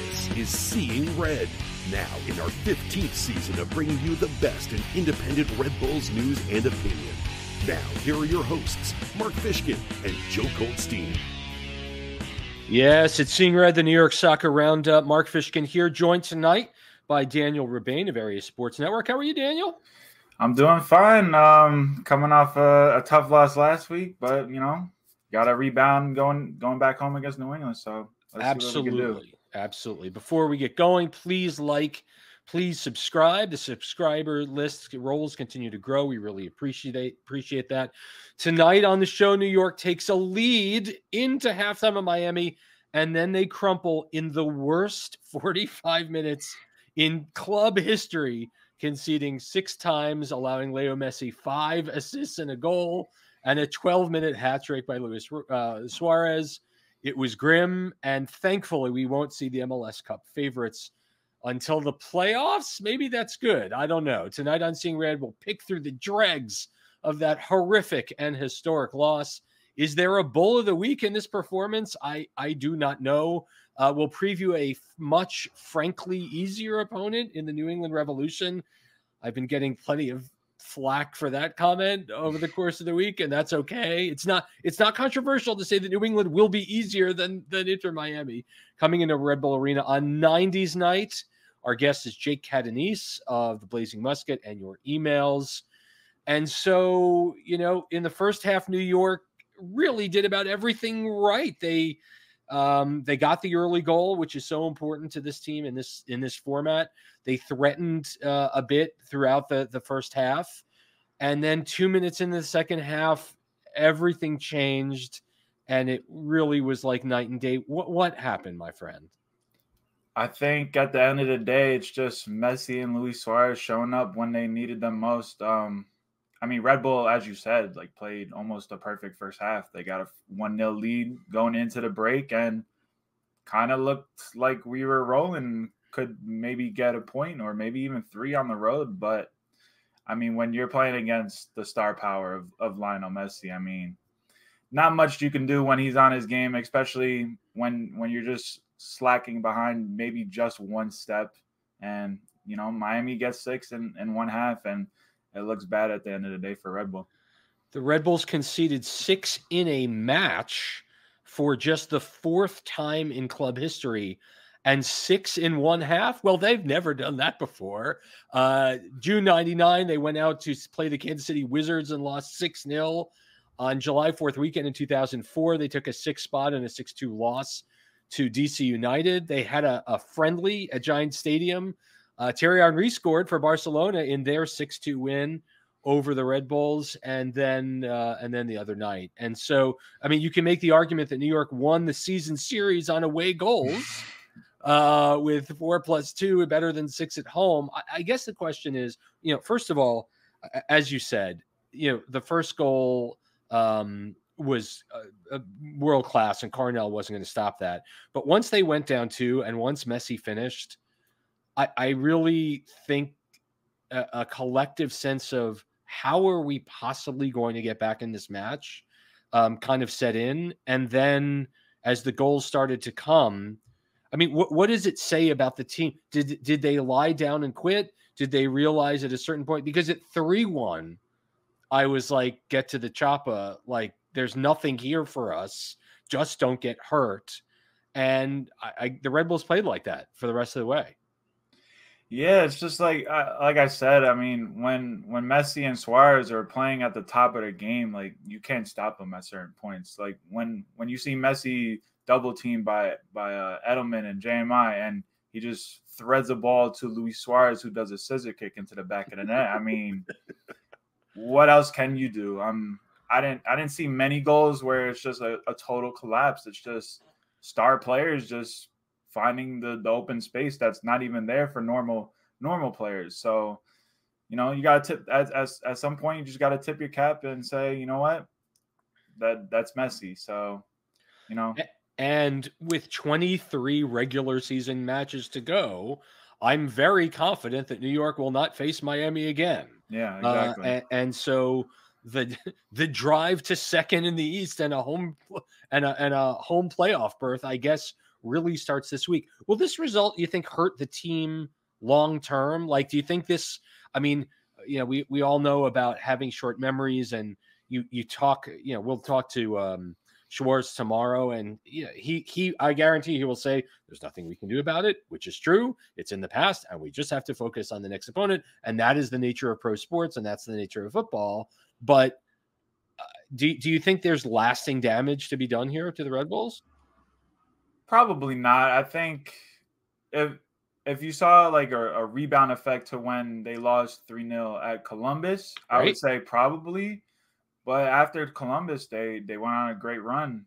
This is Seeing Red, now in our 15th season of bringing you the best in independent Red Bulls news and opinion. Now, here are your hosts, Mark Fishkin and Joe Goldstein. Yes, it's Seeing Red, the New York Soccer Roundup. Mark Fishkin here, joined tonight by Daniel Rabain of Area Sports Network. How are you, Daniel? I'm doing fine. Coming off a tough loss last week, but, you know, got a rebound going back home against New England, so let's see what we can do. Absolutely. Before we get going, please subscribe. The subscriber list rolls continue to grow. We really appreciate that. Tonight on the show, New York takes a lead into halftime of Miami, and then they crumple in the worst 45 minutes in club history, conceding 6 times, allowing Leo Messi 5 assists and a goal, and a 12-minute hat trick by Luis Suarez. It was grim, and thankfully we won't see the MLS Cup favorites until the playoffs. Maybe that's good. I don't know. Tonight on Seeing Red, we'll pick through the dregs of that horrific and historic loss. Is there a bull of the week in this performance? I do not know. We'll preview a much, frankly, easier opponent in the New England Revolution. I've been getting plenty of flack for that comment over the course of the week, and that's okay. It's not controversial to say that New England will be easier than Inter-Miami. Coming into Red Bull Arena on 90s night, our guest is Jake Catanese of The Blazing Musket and your emails. And so, you know, in the first half, New York really did about everything right. They got the early goal, which is so important to this team in this format. They threatened a bit throughout the first half. And then 2 minutes into the second half, everything changed, and it really was like night and day. What happened, my friend? I think at the end of the day, it's just Messi and Luis Suarez showing up when they needed them most. I mean, Red Bull, as you said, like played almost a perfect first half. They got a 1-0 lead going into the break and kind of looked like we were rolling, could maybe get a point or maybe even 3 on the road. But, I mean, when you're playing against the star power of Lionel Messi, I mean, not much you can do when he's on his game, especially when you're just slacking behind maybe just 1 step. And, you know, Miami gets 6 in 1 half, and it looks bad at the end of the day for Red Bull. The Red Bulls conceded 6 in a match for just the 4th time in club history, and 6 in 1 half. Well, they've never done that before. June 99, they went out to play the Kansas City Wizards and lost 6-0. On July 4th weekend in 2004, they took a 6th spot and a 6-2 loss to DC United. They had a friendly at Giants Stadium. Thierry Henry scored for Barcelona in their 6-2 win over the Red Bulls, and then the other night. And so, I mean, you can make the argument that New York won the season series on away goals with 4+2 better than 6 at home. I guess the question is, you know, first of all, as you said, you know, the first goal was world class, and Cornell wasn't going to stop that. But once they went down 2, and once Messi finished, I really think a collective sense of how are we possibly going to get back in this match kind of set in. And then as the goals started to come, I mean, what does it say about the team? Did they lie down and quit? Did they realize at a certain point? Because at 3-1, I was like, get to the choppa. Like, there's nothing here for us. Just don't get hurt. And the Red Bulls played like that for the rest of the way. Yeah, it's just like I said, I mean, when Messi and Suarez are playing at the top of their game, like, you can't stop them at certain points. Like when you see Messi double teamed by Edelman and JMI, and he just threads a ball to Luis Suarez, who does a scissor kick into the back of the net. I mean, what else can you do? I didn't see many goals where it's just a total collapse. It's just star players just finding the open space that's not even there for normal players. So, you know, you got to tip at some point, you just got to tip your cap and say, you know what, that's Messi. So, you know, and with 23 regular season matches to go, I'm very confident that New York will not face Miami again. Yeah, exactly. And so the drive to second in the East and a home playoff berth, I guess, really starts this week. Will this result, you think, hurt the team long term? Like, do you think this, I mean, you know, we all know about having short memories, and you talk, you know, we'll talk to Schwartz tomorrow, and you know, he I guarantee he will say there's nothing we can do about it, which is true. It's in the past, and we just have to focus on the next opponent. And that is the nature of pro sports, and that's the nature of football. But do you think there's lasting damage to be done here to the Red Bulls? Probably not. I think if you saw like a rebound effect to when they lost 3-0 at Columbus, right? I would say probably. But after Columbus, they went on a great run,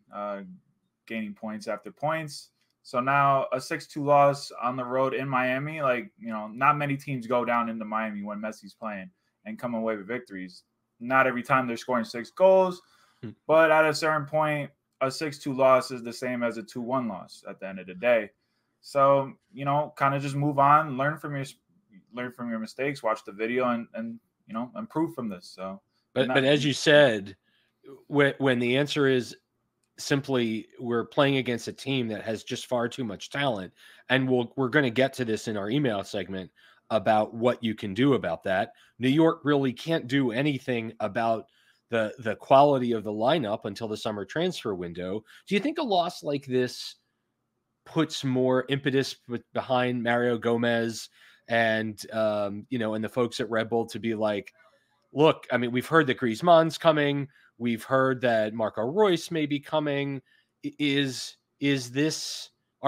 gaining points after points. So now a 6-2 loss on the road in Miami, like, you know, not many teams go down into Miami when Messi's playing and come away with victories. Not every time they're scoring 6 goals, but at a certain point, a 6-2 loss is the same as a 2-1 loss at the end of the day. So, you know, kind of just move on, learn from your mistakes, watch the video, and you know, improve from this. So. But as you said, when the answer is simply we're playing against a team that has just far too much talent, and we're going to get to this in our email segment about what you can do about that. New York really can't do anything about the quality of the lineup until the summer transfer window. Do you think a loss like this puts more impetus behind Mario Gomez and you know, and the folks at Red Bull to be like, look, I mean, we've heard that Griezmann's coming. We've heard that Marco Reus may be coming. Are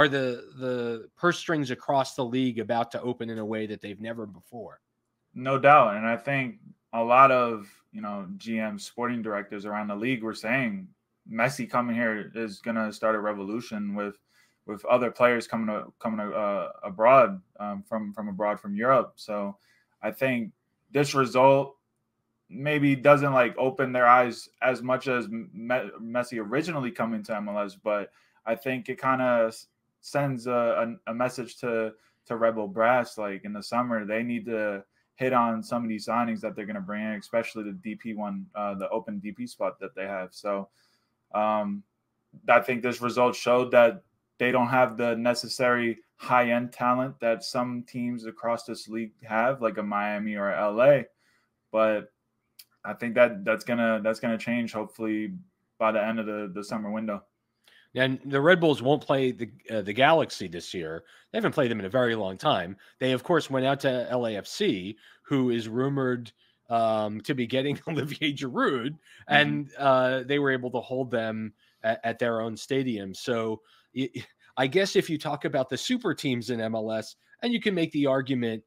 the purse strings across the league about to open in a way that they've never before? No doubt. And I think a lot of, you know, GM sporting directors around the league were saying Messi coming here is going to start a revolution with other players coming abroad, from Europe. So I think this result maybe doesn't like open their eyes as much as Messi originally coming to MLS, but I think it kind of sends a message to Red Bull brass, like in the summer they need to hit on some of these signings that they're going to bring in, especially the DP one, the open DP spot that they have. So I think this result showed that they don't have the necessary high-end talent that some teams across this league have, like a Miami or a LA, but I think that's gonna change hopefully by the end of the summer window. And the Red Bulls won't play the Galaxy this year. They haven't played them in a very long time. They of course went out to LAFC, who is rumored to be getting Olivier Giroud, and they were able to hold them at their own stadium. So I guess if you talk about the super teams in MLS, and you can make the argument,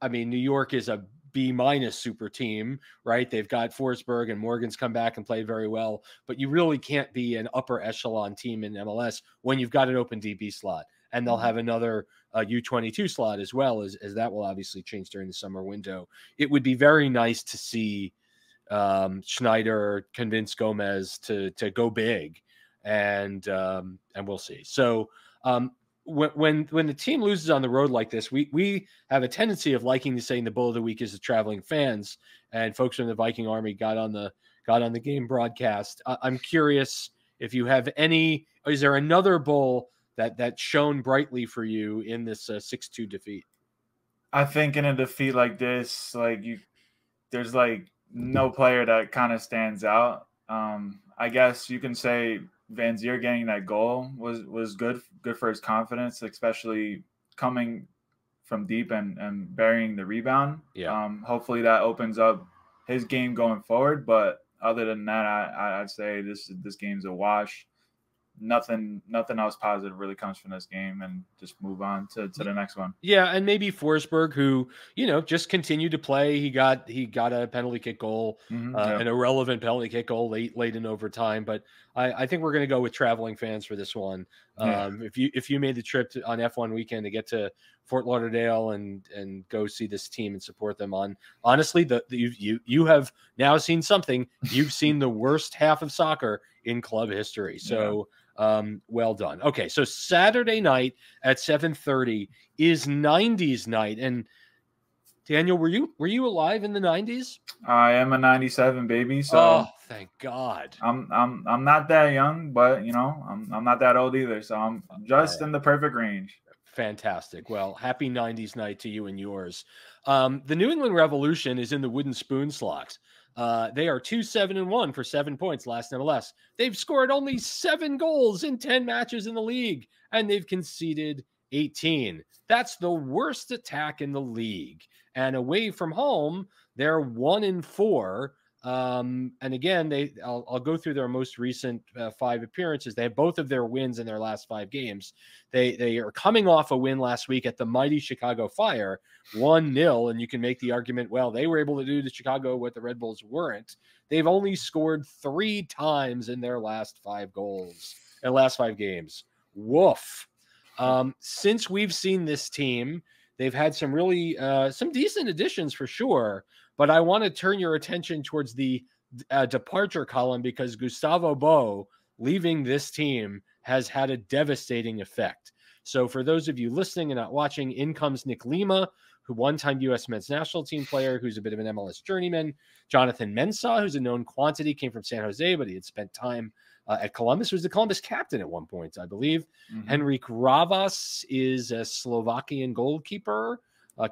I mean, New York is a B- super team, right? They've got Forsberg and Morgan's come back and played very well, but you really can't be an upper echelon team in MLS when you've got an open DB slot, and they'll have another U22 slot as well, as that will obviously change during the summer window. It would be very nice to see Schneider convince Gomez to go big, and we'll see. So when the team loses on the road like this, we have a tendency of liking to saying the bull of the week is the traveling fans, and folks from the Viking Army got on the game broadcast. I'm curious if you have any, is there another bull that shone brightly for you in this 6-2 defeat? I think in a defeat like this, like there's like no player that kind of stands out. I guess you can say Van Zier getting that goal was good for his confidence, especially coming from deep and burying the rebound. Yeah. Hopefully that opens up his game going forward. But other than that, I'd say this game's a wash. Nothing else positive really comes from this game, and just move on to the next one. Yeah, and maybe Forsberg, who, you know, just continued to play. He got a penalty kick goal, an irrelevant penalty kick goal late in overtime. But I think we're going to go with traveling fans for this one. Yeah. If you made the trip on F1 weekend to get to Fort Lauderdale and go see this team and support them, on honestly, you have now seen something. You've seen the worst half of soccer in club history. So. Yeah. Well done. Okay, so Saturday night at 7:30 is 90s night, and Daniel, were you alive in the 90s? I am a 97 baby, so thank God. I'm not that young, but you know, I'm not that old either, so I'm just in the perfect range. Fantastic. Well, happy 90s night to you and yours. The New England Revolution is in the wooden spoon slots. They are 2-7-1 for 7 points last in MLS. They've scored only 7 goals in 10 matches in the league, and they've conceded 18. That's the worst attack in the league. And away from home, they're 1-4. And again, I'll go through their most recent 5 appearances. They have both of their wins in their last 5 games. They are coming off a win last week at the mighty Chicago Fire, 1-0. And you can make the argument, well, they were able to do to Chicago what the Red Bulls weren't. They've only scored 3 times in their last 5 goals, their last 5 games. Woof. Since we've seen this team, they've had some really, some decent additions for sure. But I want to turn your attention towards the departure column, because Gustavo Bou leaving this team has had a devastating effect. So for those of you listening and not watching, in comes Nick Lima, who one-time U.S. men's national team player, who's a bit of an MLS journeyman. Jonathan Mensah, who's a known quantity, came from San Jose, but he had spent time at Columbus, was the Columbus captain at one point, I believe. Mm-hmm. Henry Kravas is a Slovakian goalkeeper.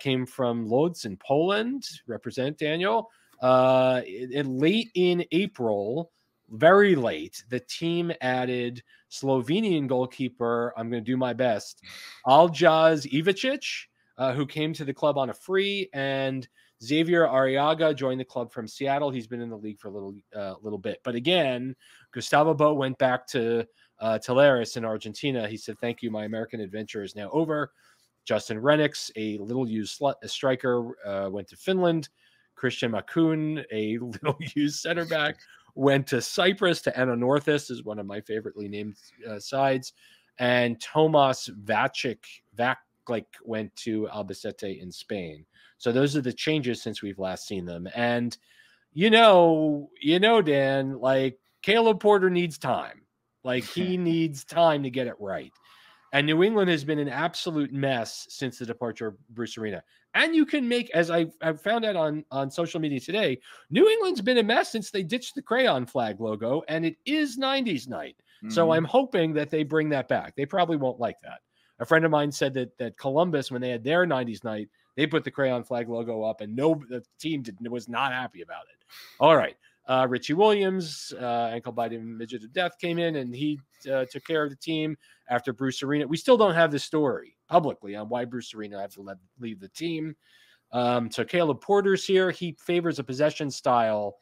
Came from Lodz in Poland, represent Daniel. Late in April, very late, the team added Slovenian goalkeeper, I'm going to do my best, Aljaz Ivačič, who came to the club on a free, and Xavier Arriaga joined the club from Seattle. He's been in the league for a little bit. But again, Gustavo Bou went back to Tulares in Argentina. He said, thank you, my American adventure is now over. Justin Rennicks, a little-used striker, went to Finland. Christian Makun, a little-used center back, went to Cyprus, to Ananorthis, is one of my favoritely named sides. And Tomas Vaklik went to Albacete in Spain. So those are the changes since we've last seen them. And, you know, Dan, like, Caleb Porter needs time. Like, he needs time to get it right. And New England has been an absolute mess since the departure of Bruce Arena. And you can make, as I found out on social media today, New England's been a mess since they ditched the crayon flag logo, and it is 90s night. Mm-hmm. So I'm hoping that they bring that back. They probably won't like that. A friend of mine said that Columbus, when they had their 90s night, they put the crayon flag logo up, and the team was not happy about it. All right. Richie Williams, ankle biting midget of death, came in and he took care of the team after Bruce Arena. We still don't have the story publicly on why Bruce Arena had to leave the team. So Caleb Porter's here. He favors a possession style,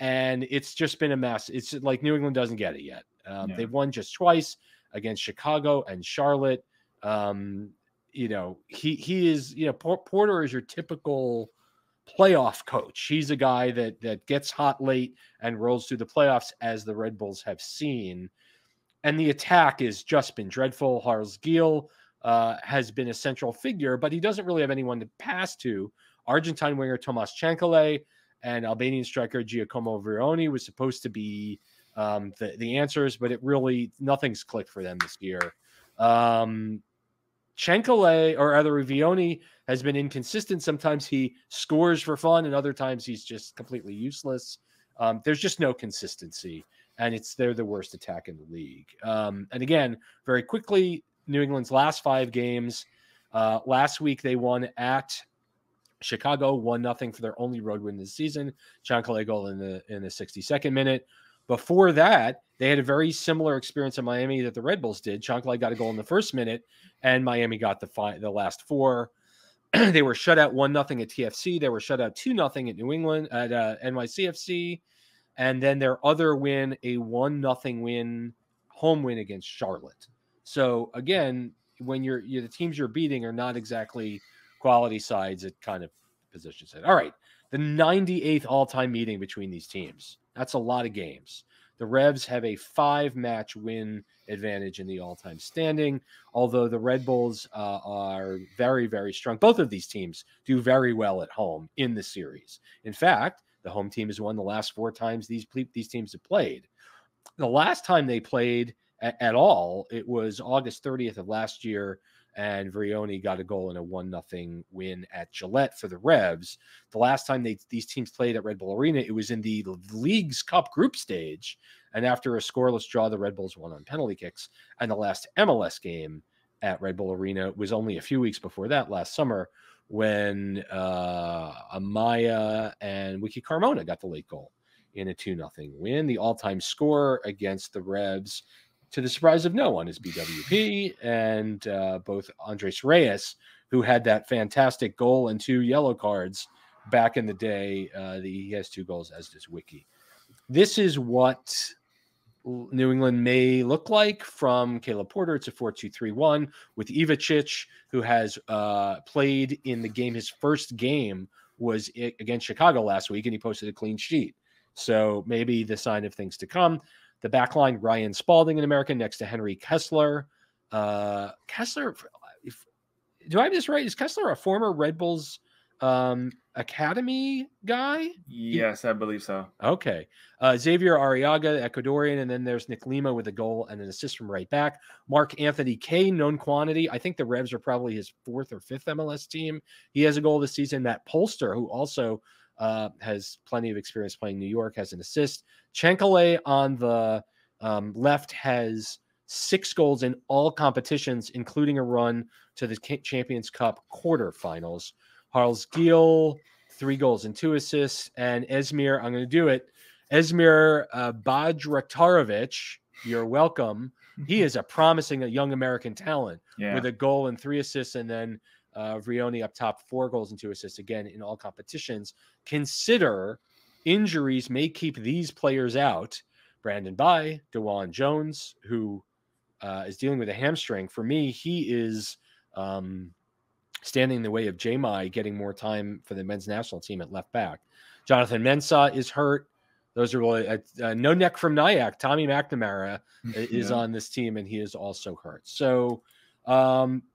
and it's just been a mess. It's like New England doesn't get it yet. Yeah. They've won just twice, against Chicago and Charlotte. You know, he is, you know, Porter is your typical playoff coach. He's a guy that gets hot late and rolls through the playoffs, as the Red Bulls have seen. And the attack has just been dreadful. Carles Gil has been a central figure, but he doesn't really have anyone to pass to. Argentine winger Tomas Chancalay and Albanian striker Giacomo Vrioni was supposed to be the answers, but it really, nothing's clicked for them this year. Chancalay, or rather Vrioni, has been inconsistent. Sometimes he scores for fun, and other times he's just completely useless. There's just no consistency, and they're the worst attack in the league. And again, very quickly, New England's last 5 games. Last week they won at Chicago, 1-0 for their only road win this season. Chancalay goal in the 62nd minute. Before that, they had a very similar experience in Miami that the Red Bulls did. Chancalay got a goal in the first minute, and Miami got the last 4. They were shut out 1-0 at TFC. They were shut out 2-0 at New England, at NYCFC. And then their other win, a 1-0 win, home win against Charlotte. So again, when the teams you're beating are not exactly quality sides, it kind of positions it. All right, the 98th all-time meeting between these teams. That's a lot of games. The Revs have a 5-match win advantage in the all-time standing, although the Red Bulls are very, very strong. Both of these teams do very well at home in the series. In fact, the home team has won the last 4 times these teams have played. The last time they played at all, it was August 30th of last year and Vrioni got a goal in a 1-0 win at Gillette for the Revs. The last time these teams played at Red Bull Arena, it was in the League's Cup group stage, and after a scoreless draw, the Red Bulls won on penalty kicks, and the last MLS game at Red Bull Arena was only a few weeks before that last summer when Amaya and Wiki Carmona got the late goal in a 2-0 win. The all-time score against the Revs, to the surprise of no one, is BWP, and both Andres Reyes, who had that fantastic goal and 2 yellow cards back in the day. He has 2 goals, as does Wiki. This is what New England may look like from Caleb Porter. It's a 4-2-3-1 with Ivačič, who has played in the game. His first game was against Chicago last week, and he posted a clean sheet. So maybe the sign of things to come. The back line, Ryan Spalding, an American, next to Henry Kessler. Kessler, do I have this right? Is Kessler a former Red Bulls Academy guy? Yes, I believe so. Okay. Xavier Arriaga, Ecuadorian, and then there's Nick Lima with a goal and an assist from right back. Mark Anthony K, known quantity. I think the Revs are probably his 4th or 5th MLS team. He has a goal this season. Matt Polster, who also has plenty of experience playing New York, has an assist. Chancalay on the left has 6 goals in all competitions, including a run to the Champions Cup quarterfinals. Carles Gil, 3 goals and 2 assists. And Esmir, I'm going to do it, Esmir Bajraktarovic, you're welcome. He is a promising young American talent with a goal and 3 assists, and then Vrioni up top, 4 goals and 2 assists, again, in all competitions. Consider injuries may keep these players out. Brandon Bye, DeJuan Jones, who is dealing with a hamstring. For me, he is standing in the way of Jamai getting more time for the men's national team at left back. Jonathan Mensah is hurt. Those are really no neck from Nyack. Tommy McNamara is on this team, and he is also hurt. So,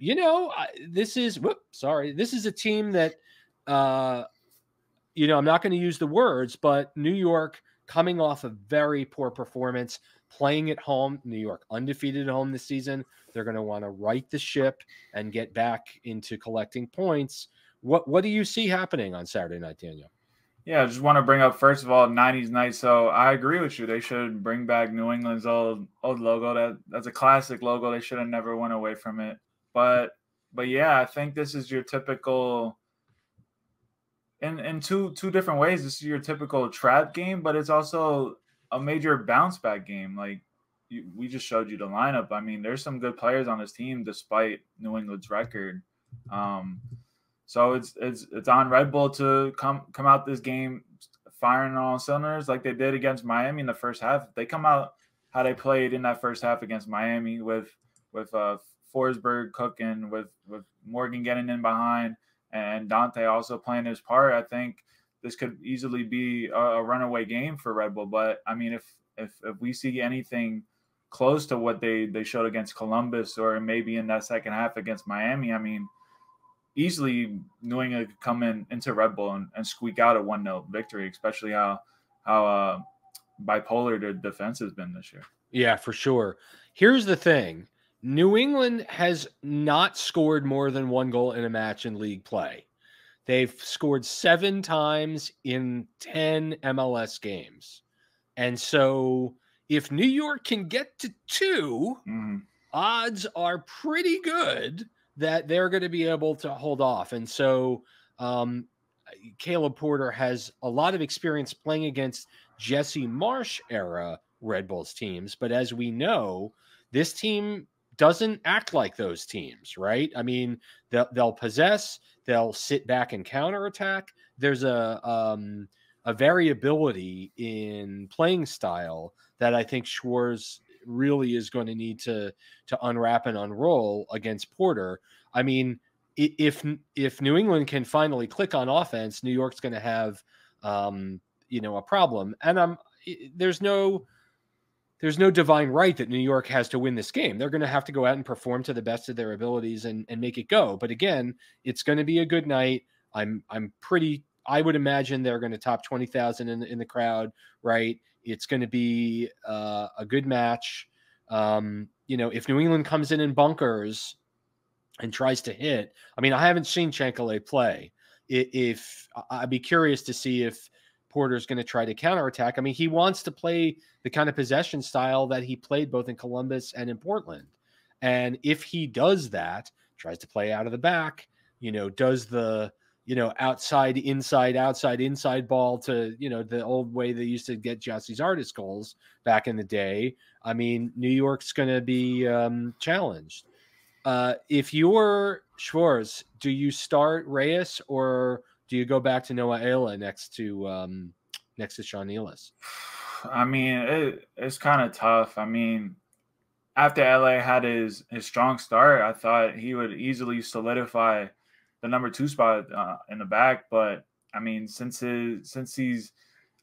this is a team that, I'm not going to use the words, but New York coming off a very poor performance, playing at home. New York undefeated at home this season. They're going to want to right the ship and get back into collecting points. What do you see happening on Saturday night, Daniel? Yeah, I just want to bring up, first of all, 90s night. So I agree with you. They should bring back New England's old logo. That's a classic logo. They should have never went away from it. But yeah, I think this is your typical – in two different ways, this is your typical trap game, but it's also a major bounce-back game. Like, we just showed you the lineup. I mean, there's some good players on this team despite New England's record. So it's on Red Bull to come out this game firing on all cylinders like they did against Miami in the first half. They come out how they played in that first half against Miami with Forsberg cooking, with Morgan getting in behind, and Dante also playing his part. I think this could easily be a runaway game for Red Bull. But, I mean, if we see anything close to what they showed against Columbus or maybe in that second half against Miami, I mean, easily New England could come into Red Bull and squeak out a 1-0 victory, especially how bipolar their defense has been this year. Yeah, for sure. Here's the thing. New England has not scored more than 1 goal in a match in league play. They've scored 7 times in 10 MLS games. And so if New York can get to 2, odds are pretty good that they're going to be able to hold off. And so Caleb Porter has a lot of experience playing against Jesse Marsh-era Red Bulls teams. But as we know, this team doesn't act like those teams, right? I mean, they'll possess, they'll sit back and counterattack. There's a variability in playing style that I think Schwartz really is going to need to unwrap and unroll against Porter. I mean, if New England can finally click on offense, New York's going to have a problem. And there's no divine right that New York has to win this game. They're going to have to go out and perform to the best of their abilities and make it go. But again, it's going to be a good night. I would imagine they're going to top 20,000 in the crowd, right? It's going to be a good match. If New England comes in bunkers, and tries to hit. I mean, I haven't seen Chancalay play. If I'd be curious to see if Porter's going to try to counterattack. I mean, he wants to play the kind of possession style that he played both in Columbus and in Portland. And if he does that, tries to play out of the back, you know, does the, you know, outside, inside ball to, you know, the old way they used to get Jossie's artist goals back in the day. I mean, New York's going to be challenged. If you're Schwartz, do you start Reyes or do you go back to Noah Ayala next to Sean Nealis? I mean, it's kind of tough. I mean, after LA had his strong start, I thought he would easily solidify the number 2 spot in the back. But I mean, since he's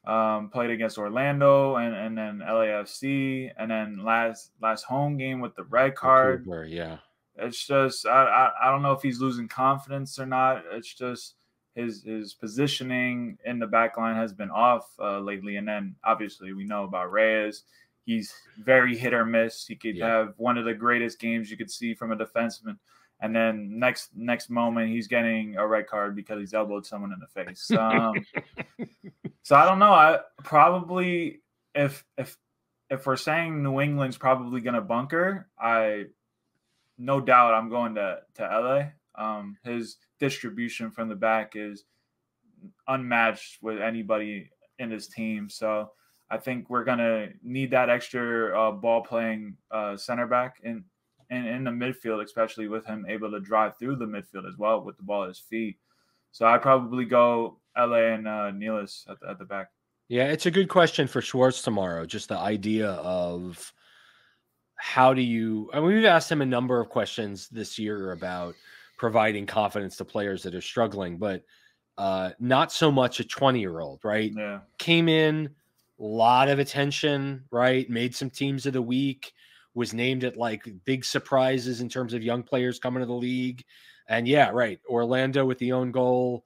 played against Orlando and then LAFC and then last home game with the red card, yeah. It's just I don't know if he's losing confidence or not. It's just his positioning in the back line has been off lately. And then obviously we know about Reyes. He's very hit or miss. He could have one of the greatest games you could see from a defenseman, and then next moment he's getting a red card because he's elbowed someone in the face. So I don't know. I probably if we're saying New England's probably gonna bunker, no doubt I'm going to LA. His distribution from the back is unmatched with anybody in this team. So I think we're going to need that extra ball-playing center back in the midfield, especially with him able to drive through the midfield as well with the ball at his feet. So I'd probably go LA and Nealis at the back. Yeah, it's a good question for Schwartz tomorrow, just the idea of – how do you, I mean, we've asked him a number of questions this year about providing confidence to players that are struggling, but not so much a 20-year-old, right? Yeah. Came in, a lot of attention, right? Made some teams of the week, was named at like big surprises in terms of young players coming to the league. And yeah, right. Orlando with the own goal,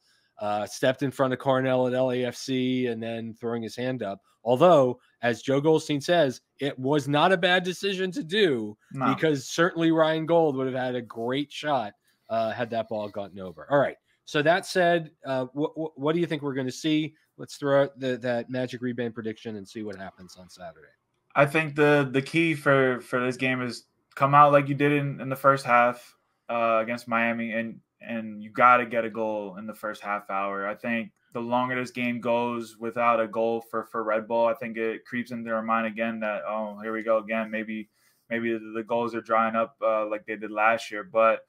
stepped in front of Cornell at LAFC and then throwing his hand up. Although, as Joe Goldstein says, it was not a bad decision to do because certainly Ryan Gold would have had a great shot had that ball gotten over. All right. So that said, what do you think we're going to see? Let's throw out that Magic Rebound prediction and see what happens on Saturday. I think the key for this game is come out like you did in the first half against Miami, and you got to get a goal in the first half hour. I think the longer this game goes without a goal for Red Bull, I think it creeps into their mind again that, oh, here we go again. Maybe the goals are drying up like they did last year. But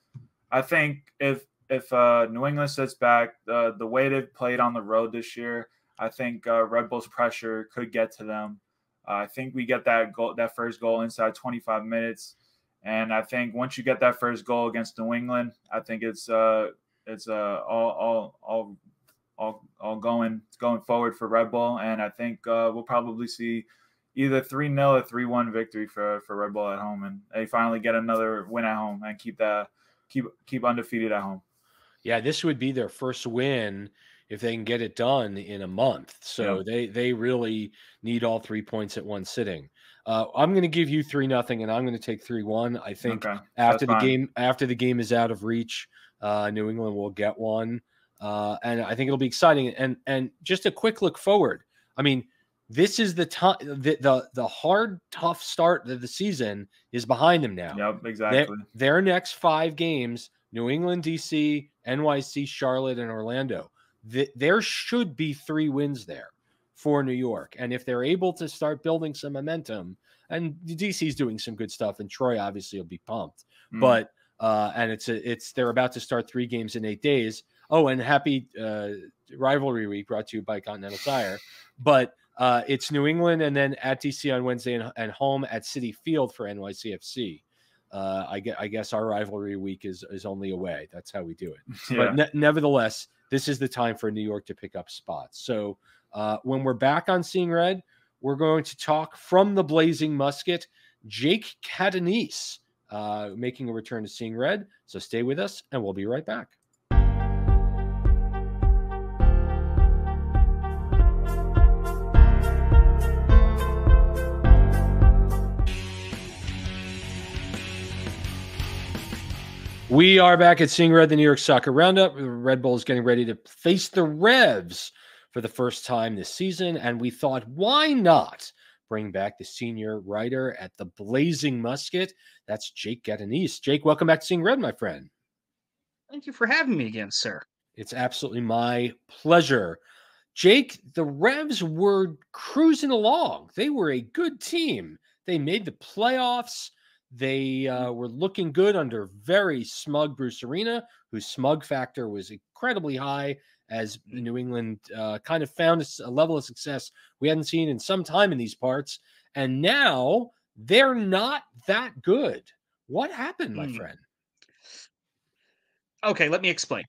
I think if New England sits back, the way they've played on the road this year, I think Red Bull's pressure could get to them. I think we get that first goal inside 25 minutes. And I think once you get that first goal against New England, I think it's all going forward for Red Bull. And I think we'll probably see either 3-0 or 3-1 victory for Red Bull at home, and they finally get another win at home and keep undefeated at home. Yeah, this would be their first win if they can get it done in a month. So they really need all 3 points at one sitting. I'm going to give you 3-0, and I'm going to take 3-1. I think after the game is out of reach, New England will get one, and I think it'll be exciting. And just a quick look forward. I mean, this is the time. The hard, tough start of the season is behind them now. Yep, exactly. Their next 5 games: New England, DC, NYC, Charlotte, and Orlando. There should be 3 wins there for New York. And if they're able to start building some momentum, and DC's doing some good stuff, and Troy obviously will be pumped, but, and they're about to start 3 games in 8 days. Oh, and happy rivalry week brought to you by Continental Tire, but it's New England and then at DC on Wednesday and home at Citi Field for NYCFC. I guess our rivalry week is only away. That's how we do it. Yeah. But nevertheless, this is the time for New York to pick up spots. So, when we're back on Seeing Red, we're going to talk from the Blazing Musket, Jake Catanese, making a return to Seeing Red. So stay with us, and we'll be right back. We are back at Seeing Red, the New York Soccer Roundup. The Red Bulls getting ready to face the Revs for the first time this season, and we thought, why not bring back the senior writer at the Blazing Musket? That's Jake Catanese. Jake, welcome back to Seeing Red, my friend. Thank you for having me again, sir. It's absolutely my pleasure. Jake, the Revs were cruising along. They were a good team. They made the playoffs. They were looking good under very smug Bruce Arena, whose smug factor was incredibly high as New England kind of found a level of success we hadn't seen in some time in these parts. And now they're not that good. What happened, my friend? Okay, let me explain.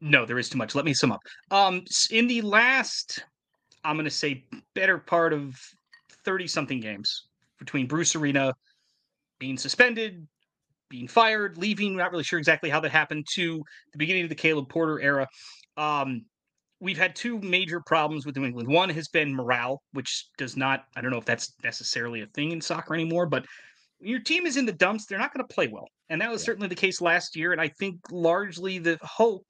No, there is too much. Let me sum up. In the last, I'm going to say, better part of 30-something games between Bruce Arena being suspended, being fired, leaving, not really sure exactly how that happened, to the beginning of the Caleb Porter era. We've had two major problems with New England. One has been morale, which does not, I don't know if that's necessarily a thing in soccer anymore, but your team is in the dumps. They're not going to play well. And that was certainly the case last year. And I think largely the hope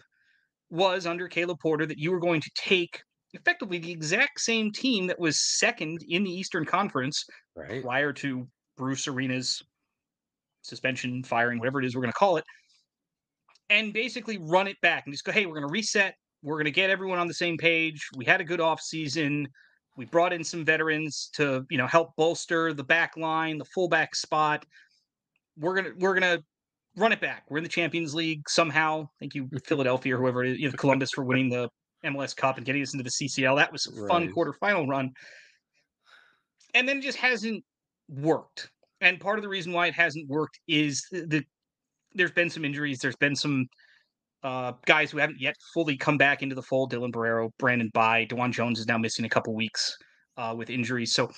was under Caleb Porter that you were going to take effectively the exact same team that was second in the Eastern Conference prior to Bruce Arena's suspension, firing, whatever it is we're going to call it, and basically run it back and just go, hey, we're going to reset. We're going to get everyone on the same page. We had a good offseason. We brought in some veterans to, you know, help bolster the back line, the fullback spot. We're going to run it back. We're in the Champions League somehow. Thank you, Philadelphia or whoever it is, Columbus for winning the MLS Cup and getting us into the CCL. That was a fun quarterfinal run. And then it just hasn't worked. And part of the reason why it hasn't worked is that there's been some injuries. There's been some guys who haven't yet fully come back into the fold. Dylan Barrero, Brandon Bye, DeJuan Jones is now missing a couple weeks with injuries. So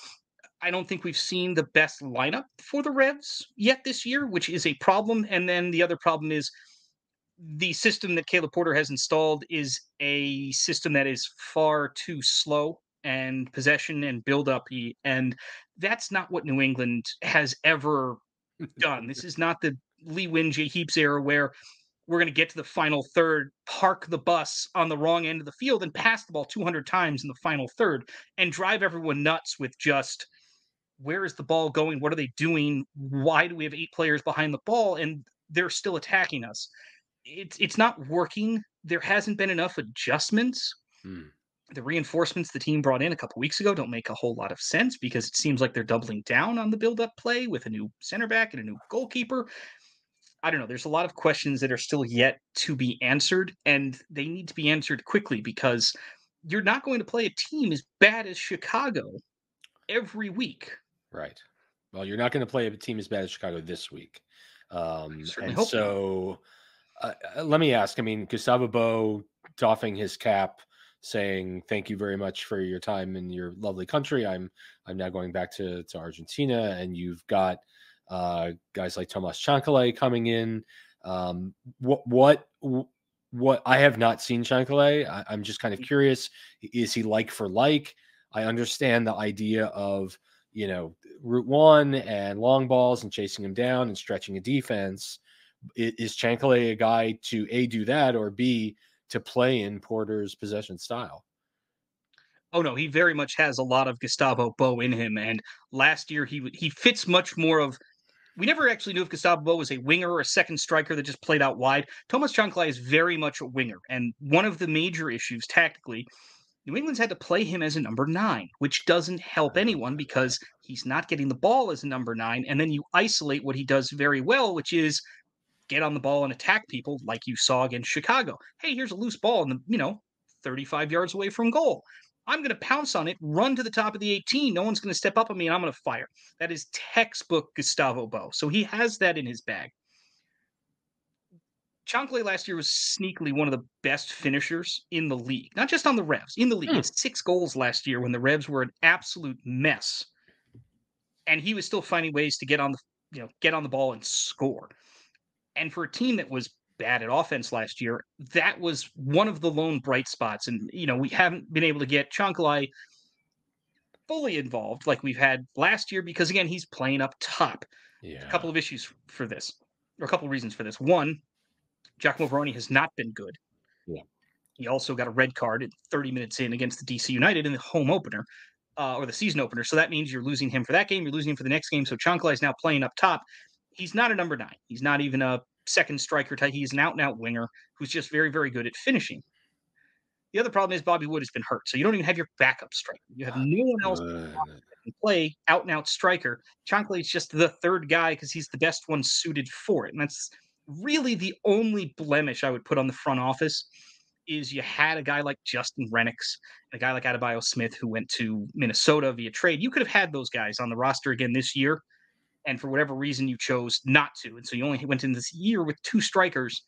I don't think we've seen the best lineup for the Revs yet this year, which is a problem. And then the other problem is the system that Caleb Porter has installed is a system that is far too slow and possession and build-up-y, and that's not what New England has ever done. This is not the Lee Win, Jay Heaps era where we're going to get to the final third, park the bus on the wrong end of the field, and pass the ball 200 times in the final third and drive everyone nuts with just, where is the ball going? What are they doing? Why do we have 8 players behind the ball? And they're still attacking us. It's not working. There hasn't been enough adjustments. The reinforcements the team brought in a couple weeks ago don't make a whole lot of sense because it seems like they're doubling down on the build-up play with a new center back and a new goalkeeper. I don't know. There's a lot of questions that are still yet to be answered, and they need to be answered quickly because you're not going to play a team as bad as Chicago every week. Right. Well, you're not going to play a team as bad as Chicago this week. And so let me ask, I mean, Gustavo Bou doffing his cap, saying thank you very much for your time in your lovely country. I'm now going back to Argentina, and you've got guys like Tomas Chancalay coming in. What I have not seen Chancalay. I'm just kind of curious. Is he like for like? I understand the idea of, you know, route one and long balls and chasing him down and stretching a defense. Is Chancalay a guy to A, do that, or B, to play in Porter's possession style? Oh, no, he very much has a lot of Gustavo Bou in him. And last year, he fits much more of... We never actually knew if Gustavo Bou was a winger or a second striker that just played out wide. Tomas Chancalay is very much a winger. And one of the major issues tactically, New England's had to play him as a number 9, which doesn't help anyone because he's not getting the ball as a number 9. And then you isolate what he does very well, which is get on the ball and attack people like you saw against Chicago. Hey, here's a loose ball in the, you know, 35 yards away from goal. I'm going to pounce on it, run to the top of the 18. No one's going to step up on me, and I'm going to fire. That is textbook Gustavo Bou. So he has that in his bag. Chancalay last year was sneakily one of the best finishers in the league, not just on the Revs, in the league. It's 6 goals last year when the Revs were an absolute mess. And he was still finding ways to get on the ball and score. And for a team that was bad at offense last year, that was one of the lone bright spots. And, you know, we haven't been able to get Chancalay fully involved like we've had last year because, again, he's playing up top. Yeah. A couple of issues for this. a couple of reasons for this. One, Giacomo Vrioni has not been good. Yeah. He also got a red card at 30 minutes in against the DC United in the home opener, or the season opener. So that means you're losing him for that game. You're losing him for the next game. So Chancalay is now playing up top. He's not a number nine. He's not even a second striker type. He's an out-and-out winger who's just very, very good at finishing. The other problem is Bobby Wood has been hurt. So you don't even have your backup striker. You have no one else that can play out-and-out striker. Chancalay is just the third guy because he's the best one suited for it. And that's really the only blemish I would put on the front office is you had a guy like Justin Rennicks, a guy like Adebayo Smith who went to Minnesota via trade. You could have had those guys on the roster again this year. And for whatever reason, you chose not to. And so you only went in this year with two strikers,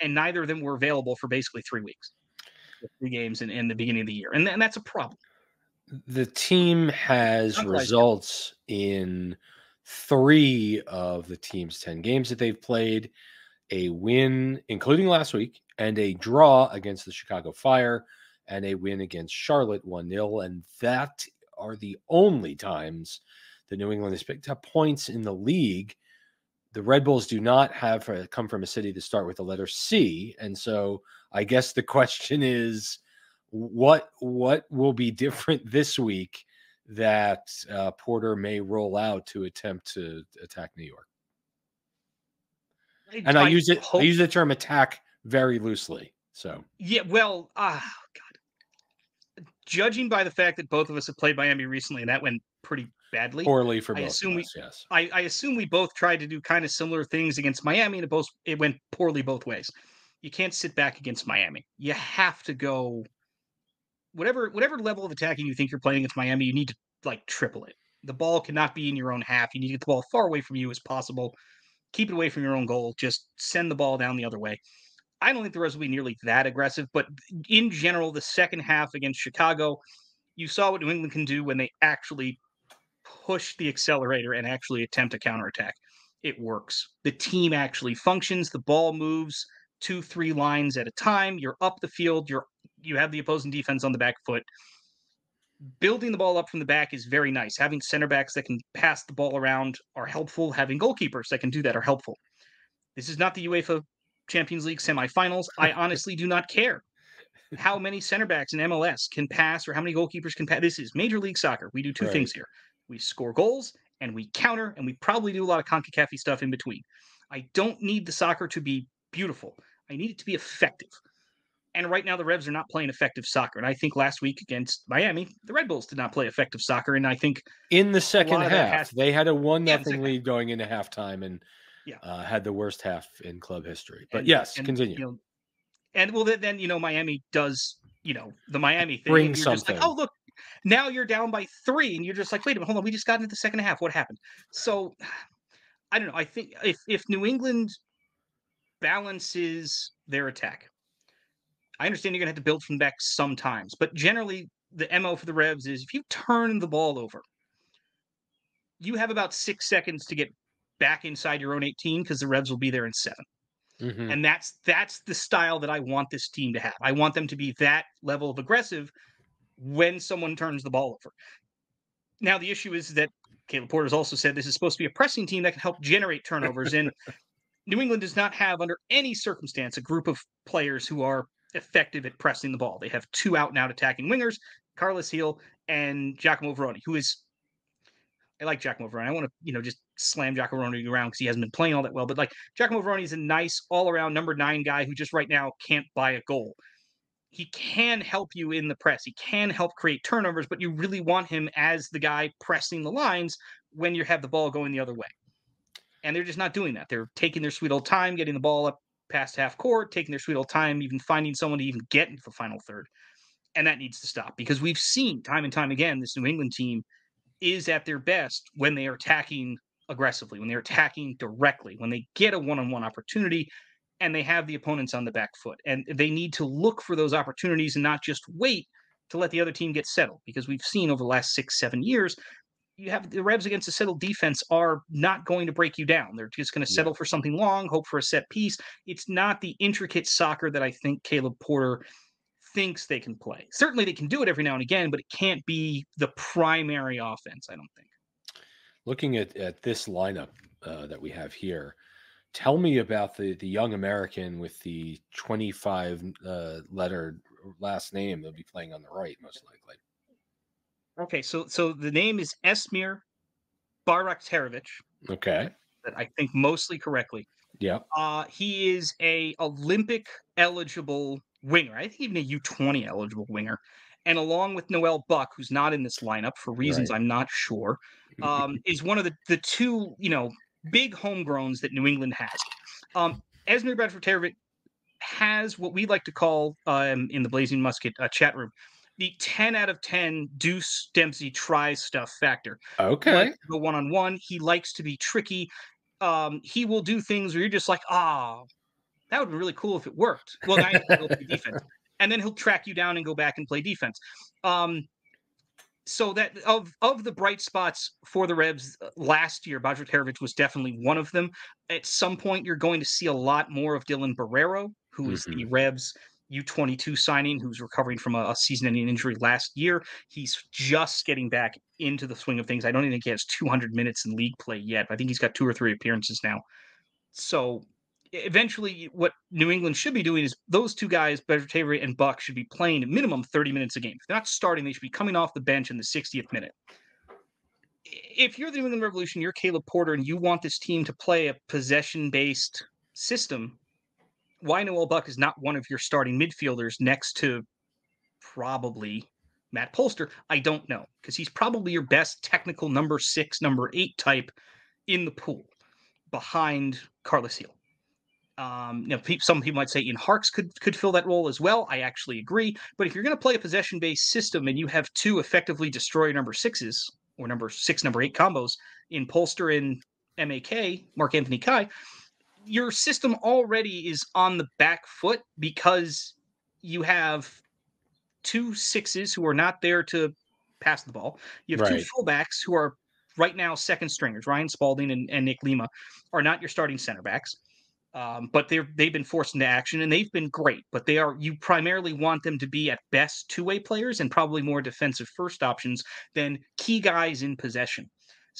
and neither of them were available for basically 3 weeks. Three games in the beginning of the year. And that's a problem. The team has results in 3 of the team's 10 games that they've played, a win, including last week, and a draw against the Chicago Fire, and a win against Charlotte 1-0. And that are the only times the New England has picked up points in the league. The Red Bulls do not have come from a city to start with the letter C. And so I guess the question is, what will be different this week that Porter may roll out to attempt to attack New York? And I use the term attack very loosely. So yeah, well, God. Judging by the fact that both of us have played Miami recently, and that went pretty badly, poorly for both. Yes, I assume we both tried to do kind of similar things against Miami, and it went poorly both ways. You can't sit back against Miami. You have to go whatever level of attacking you think you're playing against Miami, you need to like triple it. The ball cannot be in your own half. You need to get the ball as far away from you as possible. Keep it away from your own goal. Just send the ball down the other way. I don't think the Reds will be nearly that aggressive, but in general, the second half against Chicago, you saw what New England can do when they actually push the accelerator and actually attempt a counterattack. It works. The team actually functions. The ball moves 2-3 lines at a time. You're up the field. You have the opposing defense on the back foot. Building the ball up from the back is very nice. Having center backs that can pass the ball around are helpful. Having goalkeepers that can do that are helpful. This is not the UEFA Champions League semifinals. I honestly do not care how many center backs in MLS can pass or how many goalkeepers can pass. This is Major League Soccer. We do two things here. We score goals, and we counter, and we probably do a lot of CONCACAF stuff in between. I don't need the soccer to be beautiful. I need it to be effective. And right now, the Revs are not playing effective soccer. And I think last week against Miami, the Red Bulls did not play effective soccer. And I think in the second half, they had a 1-0 lead going into halftime and had the worst half in club history. But continue. You know, and well, then, Miami does, the Miami thing. Bring something. Just like, oh, look. Now you're down by 3, and you're just like, wait a minute, hold on, we just got into the second half. What happened? So, I don't know. I think if New England balances their attack, I understand you're going to have to build from back sometimes, but generally the MO for the Revs is if you turn the ball over, you have about 6 seconds to get back inside your own 18 because the Revs will be there in 7. Mm-hmm. And that's the style that I want this team to have. I want them to be that level of aggressive when someone turns the ball over. Now, the issue is that Caleb Porter has also said this is supposed to be a pressing team that can help generate turnovers. And New England does not have, under any circumstance, a group of players who are effective at pressing the ball. They have 2 out-and-out attacking wingers, Carles Gil and Giacomo Vrioni, who is – I like Giacomo Vrioni. I want to, just slam Giacomo Vrioni around because he hasn't been playing all that well. But, Giacomo Vrioni is a nice all-around number 9 guy who just right now can't buy a goal. He can help you in the press. He can help create turnovers, but you really want him as the guy pressing the lines when you have the ball going the other way. And they're just not doing that. They're taking their sweet old time, getting the ball up past half court, taking their sweet old time, even finding someone to even get into the final third. And that needs to stop because we've seen time and time again, this New England team is at their best when they are attacking aggressively, when they're attacking directly, when they get a one-on-one opportunity, and they have the opponents on the back foot. And they need to look for those opportunities and not just wait to let the other team get settled. Because we've seen over the last 6-7 years, you have the Revs against a settled defense are not going to break you down. They're just going to settle for something long, hope for a set piece. It's not the intricate soccer that I think Caleb Porter thinks they can play. Certainly they can do it every now and again, but it can't be the primary offense, I don't think. Looking at this lineup that we have here, Tell me about the young American with the 25-letter last name that'll be playing on the right, most likely. Okay, so the name is Esmir Bajraktarovic. Okay. I think mostly correctly. Yeah. He is a Olympic-eligible winger. I think even a U20-eligible winger. And along with Noel Buck, who's not in this lineup for reasons I'm not sure, is one of the two, big homegrowns that New England has. Esmir Bajraktarovic has what we like to call in the Blazing Musket chat room, the 10 out of 10 Deuce Dempsey tries stuff factor. Okay. Like the one-on-one. He likes to be tricky. He will do things where you're just like, that would be really cool if it worked. Well, now he'll play defense. And then he'll track you down and go back and play defense. So that of the bright spots for the Rebs last year, Bajraktarovic was definitely one of them. At some point, you're going to see a lot more of Dylan Barrero, who is the Rebs U22 signing, who's recovering from a season-ending injury last year. He's just getting back into the swing of things. I don't think he has 200 minutes in league play yet. I think he's got 2 or 3 appearances now. So eventually what New England should be doing is those two guys, Bajraktarovic and Buck, should be playing at minimum 30 minutes a game. If they're not starting, they should be coming off the bench in the 60th minute. If you're the New England Revolution, you're Caleb Porter, and you want this team to play a possession-based system, why Noel Buck is not one of your starting midfielders next to probably Matt Polster, I don't know, because he's probably your best technical number 6, number 8 type in the pool behind Carles Gil. Some people might say Ian Harkes could fill that role as well. I actually agree. But if you're going to play a possession-based system and you have two effectively destroy number 6s or number 6, number 8 combos in Polster and MAK, Mark Anthony Kai, your system already is on the back foot because you have 2 6s who are not there to pass the ball. You have two fullbacks who are right now second stringers. Ryan Spalding and Nick Lima are not your starting center backs, but they've been forced into action and they've been great. But you primarily want them to be at best two-way players and probably more defensive first options than key guys in possession.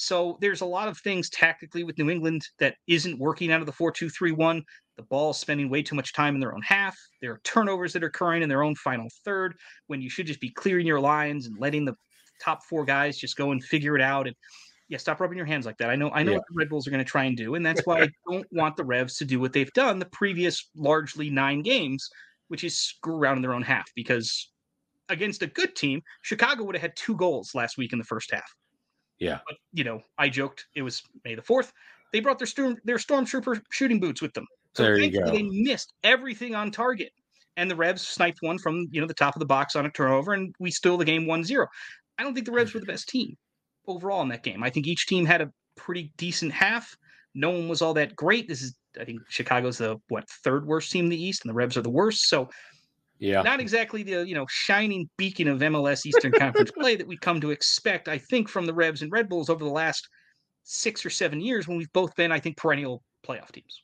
So there's a lot of things tactically with New England that isn't working out of the 4-2-3-1. The ball's spending way too much time in their own half. There are turnovers that are occurring in their own final third when you should just be clearing your lines and letting the top 4 guys just go and figure it out. And stop rubbing your hands like that. I know what the Red Bulls are going to try and do, and that's why I don't want the Revs to do what they've done the previous largely 9 games, which is screw around in their own half, because against a good team, Chicago would have had 2 goals last week in the first half. Yeah. But, I joked it was May the 4th. They brought their stormtrooper shooting boots with them. So there you go. They missed everything on target. And the Rebs sniped one from, the top of the box on a turnover, and we stole the game 1-0. I don't think the Rebs were the best team overall in that game. I think each team had a pretty decent half. No one was all that great. I think Chicago's the 3rd worst team in the East, and the Rebs are the worst. So not exactly the, shining beacon of MLS Eastern Conference play that we come to expect, I think, from the Rebs and Red Bulls over the last 6 or 7 years when we've both been, I think, perennial playoff teams.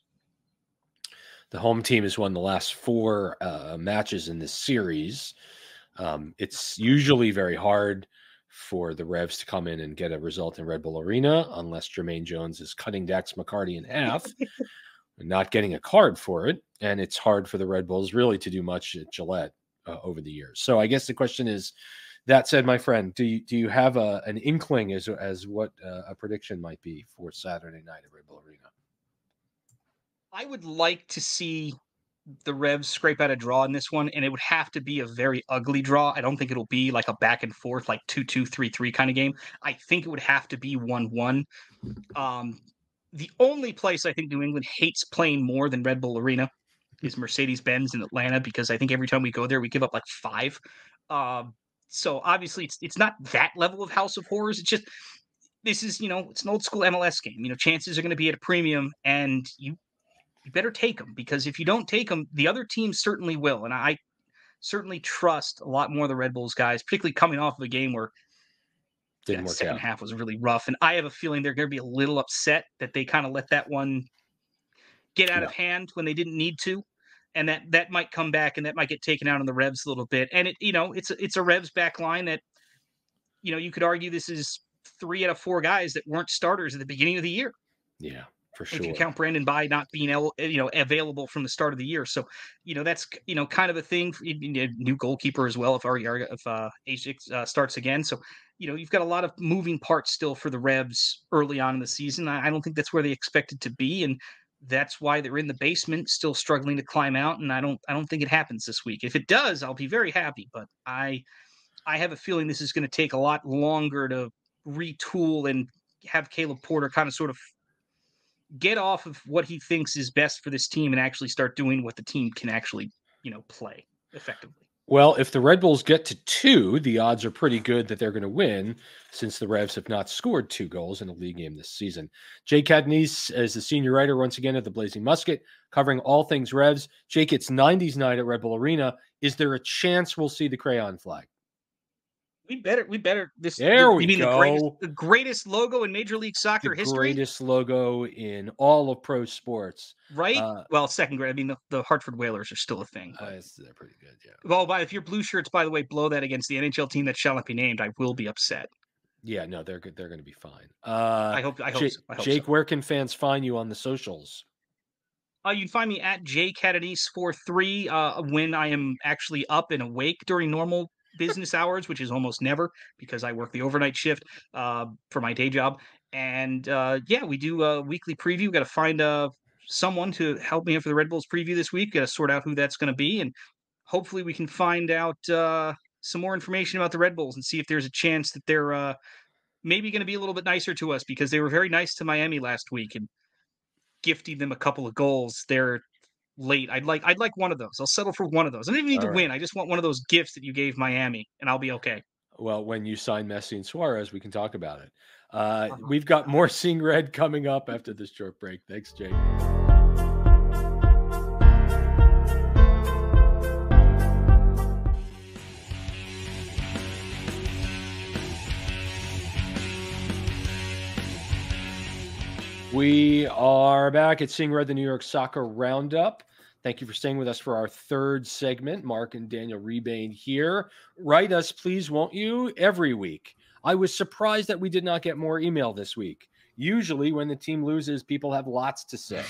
The home team has won the last 4 matches in this series. It's usually very hard for the Revs to come in and get a result in Red Bull Arena unless Jermaine Jones is cutting Dax McCarty in half. Not getting a card for it, and it's hard for the Red Bulls really to do much at Gillette over the years. So I guess the question is, that said, my friend, do you have an inkling as what a prediction might be for Saturday night at Red Bull Arena? I would like to see the Revs scrape out a draw in this one, and it would have to be a very ugly draw. I don't think it'll be like a back and forth, like 2-2, 3-3 kind of game. I think it would have to be 1-1. The only place I think New England hates playing more than Red Bull Arena is Mercedes-Benz in Atlanta, because I think every time we go there, we give up like 5. So obviously it's not that level of House of Horrors. It's just, this is, it's an old school MLS game. Chances are going to be at a premium, and you better take them, because if you don't take them, the other team certainly will. And I certainly trust a lot more of the Red Bulls guys, particularly coming off of a game where the second half was really rough, and I have a feeling they're going to be a little upset that they kind of let that one get out of hand when they didn't need to, and that might come back, and that might get taken out on the Revs a little bit. And it's a Revs back line that you could argue this is 3 out of 4 guys that weren't starters at the beginning of the year. Yeah, For sure. If you count Brandon Bye not being available from the start of the year, so that's kind of a thing. New goalkeeper as well if Arriaga starts again. So you've got a lot of moving parts still for the Rebs early on in the season. I don't think that's where they expected to be, and that's why they're in the basement, still struggling to climb out. And I don't think it happens this week. If it does, I'll be very happy. But I have a feeling this is going to take a lot longer to retool and have Caleb Porter kind of sort of get off of what he thinks is best for this team and actually start doing what the team can actually, play effectively. Well, if the Red Bulls get to 2, the odds are pretty good that they're going to win since the Revs have not scored 2 goals in a league game this season. Jake Catanese is the senior writer once again at The Blazing Musket, covering all things Revs. Jake, it's 90s night at Red Bull Arena. Is there a chance we'll see the crayon flag? We better. There we go. The greatest logo in Major League Soccer history. Greatest logo in all of pro sports. Right? Well, second grade. I mean, the Hartford Whalers are still a thing. They're pretty good, yeah. Well, if your blue shirts, by the way, blow that against the NHL team that shall not be named, I will be upset. Yeah, no, they're good. They're going to be fine. I hope Jake, where can fans find you on the socials? You can find me at jcatanese43 when I am actually up and awake during normal business hours, which is almost never because I work the overnight shift for my day job. And we do a weekly preview. We got to find someone to help me out for the Red Bulls preview this week. Got to sort out who that's going to be. And hopefully we can find out some more information about the Red Bulls and see if there's a chance that they're maybe going to be a little bit nicer to us, because they were very nice to Miami last week and gifted them a couple of goals there late. I'd like one of those. I'll settle for one of those. I don't even need to win. I just want one of those gifts that you gave Miami, and I'll be okay. Well, when you sign Messi and Suarez, we can talk about it. We've got more Seeing Red coming up after this short break. Thanks, Jake. We are back at Seeing Red, the New York Soccer Roundup. Thank you for staying with us for our third segment. Mark and Daniel Rabain here. Write us, please, won't you, every week. I was surprised that we did not get more email this week. Usually when the team loses, people have lots to say.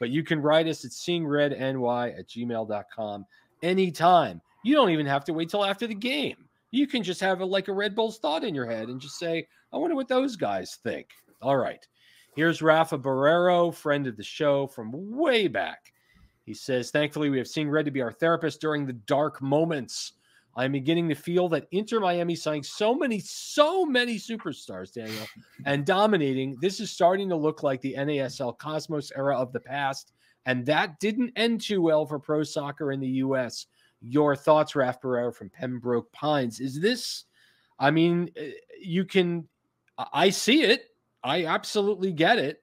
But you can write us at seeingredny@gmail.com anytime. You don't even have to wait till after the game. You can just have a Red Bulls thought in your head and just say, I wonder what those guys think. All right. Here's Rafa Barrero, friend of the show from way back. He says, thankfully, we have Seeing Red to be our therapist during the dark moments. I'm beginning to feel that Inter-Miami signing so many superstars, Daniel, and dominating. This is starting to look like the NASL Cosmos era of the past, and that didn't end too well for pro soccer in the U.S. Your thoughts, Rafa Barrero from Pembroke Pines. Is this, I see it. I absolutely get it.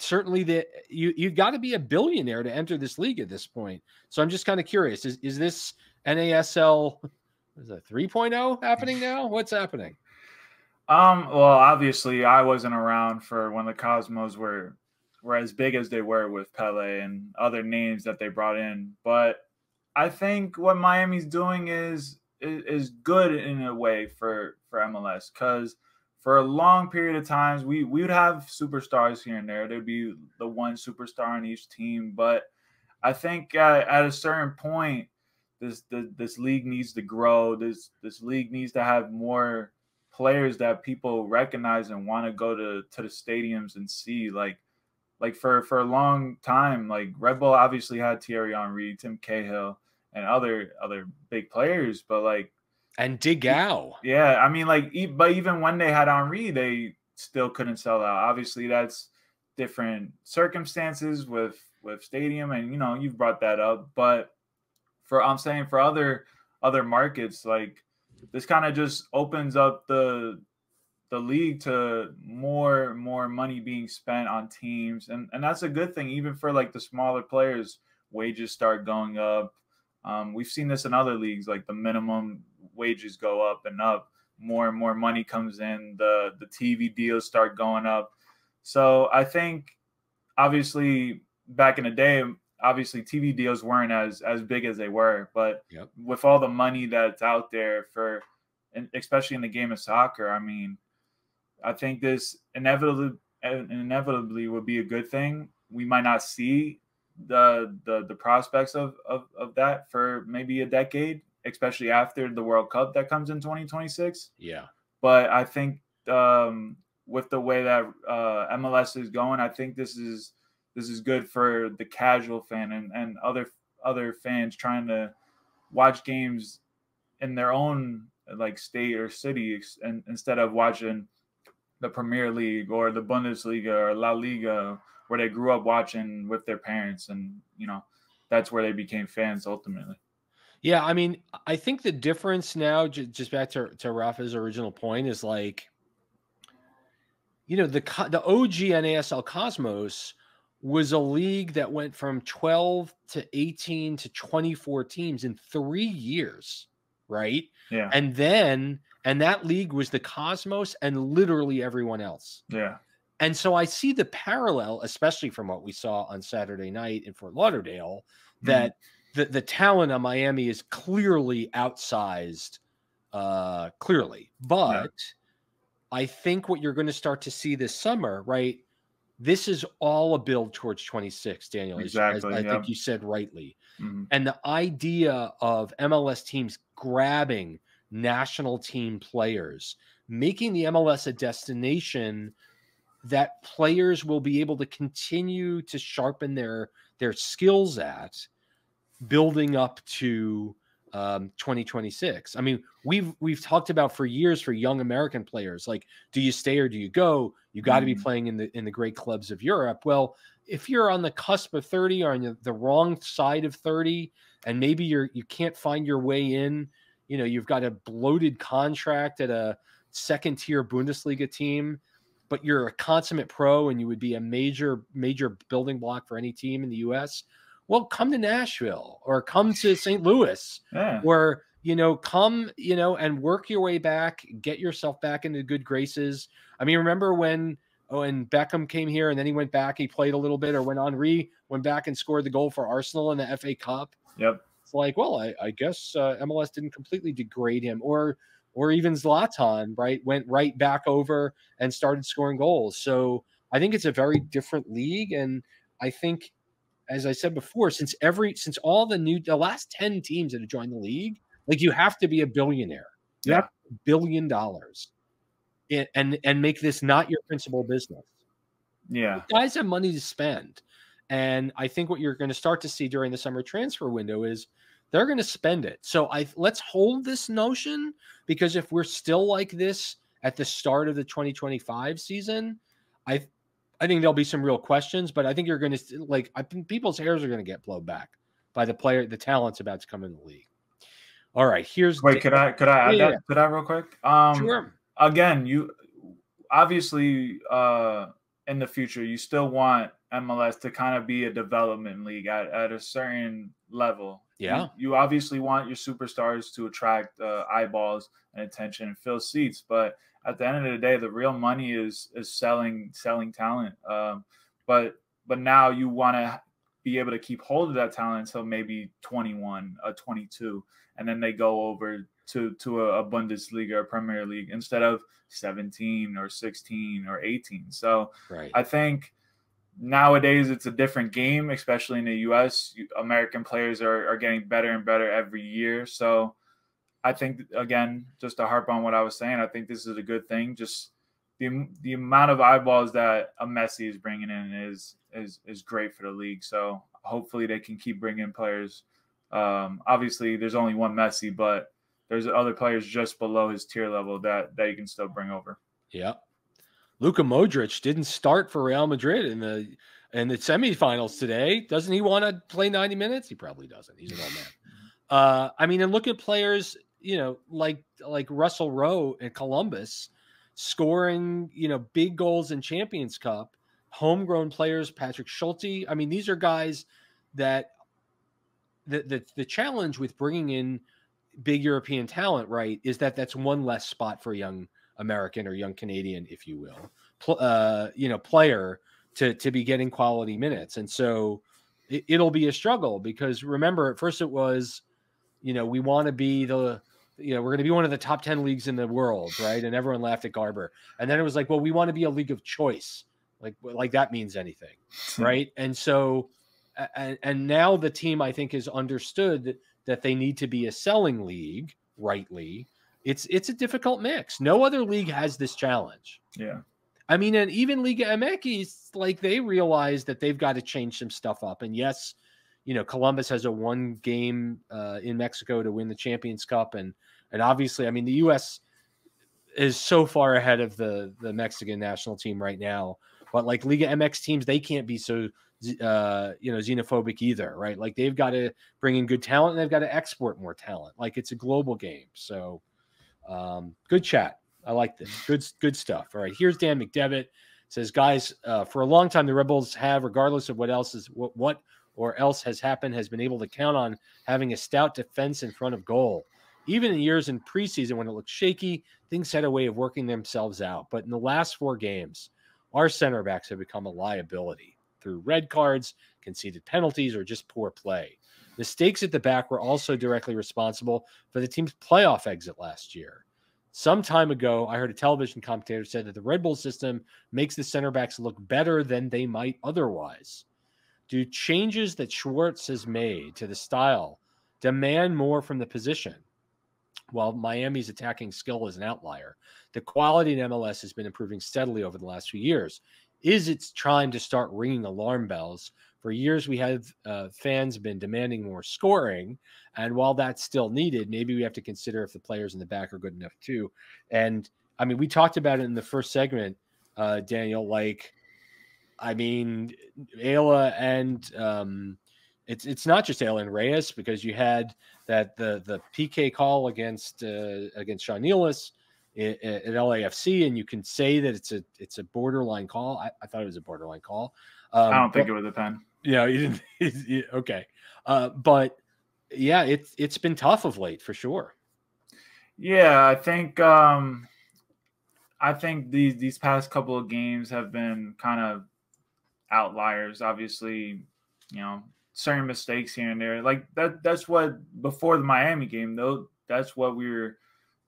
Certainly, you've got to be a billionaire to enter this league at this point. So I'm just kind of curious. Is this NASL 3.0 happening now? What's happening? Well, obviously, I wasn't around for when the Cosmos were as big as they were with Pele and other names that they brought in. But I think what Miami's doing is good in a way for MLS, because for a long period of times, we would have superstars here and there. There'd be the one superstar on each team. But I think at a certain point, this league needs to grow. This league needs to have more players that people recognize and want to go to the stadiums and see. Like for a long time, like Red Bull obviously had Thierry Henry, Tim Cahill, and other big players, but like. And Digao. Yeah, but even when they had Henry, they still couldn't sell out. Obviously, that's different circumstances with stadium, and you've brought that up. But I'm saying for other markets, like this kind of just opens up the league to more money being spent on teams, and that's a good thing. Even for like the smaller players, wages start going up. We've seen this in other leagues, like the minimum wages go up and up, more and more money comes in, the TV deals start going up. So I think obviously back in the day, TV deals weren't as big as they were, but yep. With all the money that's out there for, and especially in the game of soccer, I think this inevitably inevitably would be a good thing. We might not see the prospects of that for maybe a decade, especially after the World Cup that comes in 2026. Yeah. But I think with the way that MLS is going, I think this is good for the casual fan and other fans trying to watch games in their own like state or city, and instead of watching the Premier League or the Bundesliga or La Liga, where they grew up watching with their parents. And, you know, that's where they became fans ultimately. Yeah. I mean, I think the difference now, just back to Rafa's original point, is like, you know, the OG NASL Cosmos was a league that went from 12 to 18 to 24 teams in 3 years. Right. Yeah. And that league was the Cosmos and literally everyone else. Yeah. And so I see the parallel, especially from what we saw on Saturday night in Fort Lauderdale, that the talent on Miami is clearly outsized, clearly. But I think what you're going to start to see this summer, right, this is all a build towards 26, Daniel, exactly, as I think you said rightly. And the idea of MLS teams grabbing national team players, making the MLS a destination that players will be able to continue to sharpen their skills at, building up to 2026. I mean, we've talked about for years for young American players, like, do you stay or do you go? You got to be playing in the great clubs of Europe. Well, if you're on the cusp of 30 or on the wrong side of 30, and maybe you can't find your way in, you know, you've got a bloated contract at a second-tier Bundesliga team, but you're a consummate pro and you would be a major, major building block for any team in the U.S., well, come to Nashville or come to St. Louis or, you know, come, you know, and work your way back, get yourself back into good graces. I mean, remember when Beckham came here and then he went back, he played a little bit, or when Henry went back and scored the goal for Arsenal in the FA Cup? Yep. It's like, well, I guess MLS didn't completely degrade him. Or even Zlatan, right, went right back over and started scoring goals. So I think it's a very different league. And I think, as I said before, since all the last 10 teams that have joined the league, like, you have to be a billionaire. You have $1 billion and make this not your principal business. Yeah. You guys have money to spend. And I think what you're going to start to see during the summer transfer window is they're going to spend it. So let's hold this notion, because if we're still like this at the start of the 2025 season, I think there'll be some real questions, but I think you're going to, like, I think people's hairs are going to get blown back by the talent's about to come in the league. All right, here's. Wait, could I add that? Could I real quick? Sure. Again, you obviously in the future you still want MLS to kind of be a development league at a certain level. Yeah. You obviously want your superstars to attract eyeballs and attention and fill seats, but at the end of the day, the real money is selling talent. But now you want to be able to keep hold of that talent until maybe 21, 22, and then they go over to a Bundesliga or Premier League instead of 17 or 16 or 18. So right. I think nowadays it's a different game, especially in the U.S. American players are getting better and better every year. So I think, again, just to harp on what I was saying, I think this is a good thing. Just the amount of eyeballs that a Messi is bringing in is great for the league. So hopefully they can keep bringing players. Obviously, there's only one Messi, but there's other players just below his tier level that you can still bring over. Yeah. Luka Modric didn't start for Real Madrid in the semifinals today. Doesn't he want to play 90 minutes? He probably doesn't. He's an old man. I mean, and look at players, you know, like Russell Rowe and Columbus scoring, you know, big goals in Champions Cup, homegrown players, Patrick Schulte. I mean, these are guys that the challenge with bringing in big European talent, right, is that's one less spot for a young American or young Canadian, if you will, you know, player to be getting quality minutes. And so it'll be a struggle, because remember, at first it was, you know, we want to be we're going to be one of the top 10 leagues in the world, right? And everyone laughed at Garber. And then it was like, well, we want to be a league of choice. like that means anything, right? And so, and now the team, I think, has understood that they need to be a selling league, rightly. It's a difficult mix. No other league has this challenge. Yeah. I mean, and even Liga MX, like, they realize that they've got to change some stuff up. And yes, you know, Columbus has a one game in Mexico to win the Champions Cup. And obviously, I mean, the U.S. is so far ahead of the Mexican national team right now. But like Liga MX teams, they can't be so, you know, xenophobic either, right? Like, they've got to bring in good talent, and they've got to export more talent. Like, it's a global game. So good chat. I like this. Good stuff. All right. Here's Dan McDevitt. Says, guys, for a long time, the Red Bulls have, regardless of what else has happened, has been able to count on having a stout defense in front of goal. Even in years in preseason when it looked shaky, things had a way of working themselves out. But in the last four games, our center backs have become a liability through red cards, conceded penalties, or just poor play. Mistakes at the back were also directly responsible for the team's playoff exit last year. Some time ago, I heard a television commentator said that the Red Bull system makes the center backs look better than they might otherwise. Do changes that Schwartz has made to the style demand more from the position? While Miami's attacking skill is an outlier, the quality in MLS has been improving steadily over the last few years. Is it time to start ringing alarm bells? For years, we have fans been demanding more scoring, and while that's still needed, maybe we have to consider if the players in the back are good enough too. And, I mean, we talked about it in the first segment, Daniel, like, I mean, Ayla and it's not just Ayla and Reyes, because you had that the PK call against Sean Nealis at LAFC, and you can say that it's a borderline call. I thought it was a borderline call. I don't think it was a pen. Yeah, you didn't. Okay, but yeah, it's been tough of late for sure. Yeah, I think these past couple of games have been kind of outliers. Obviously, you know, certain mistakes here and there. Like that's what before the Miami game though. That's what we were.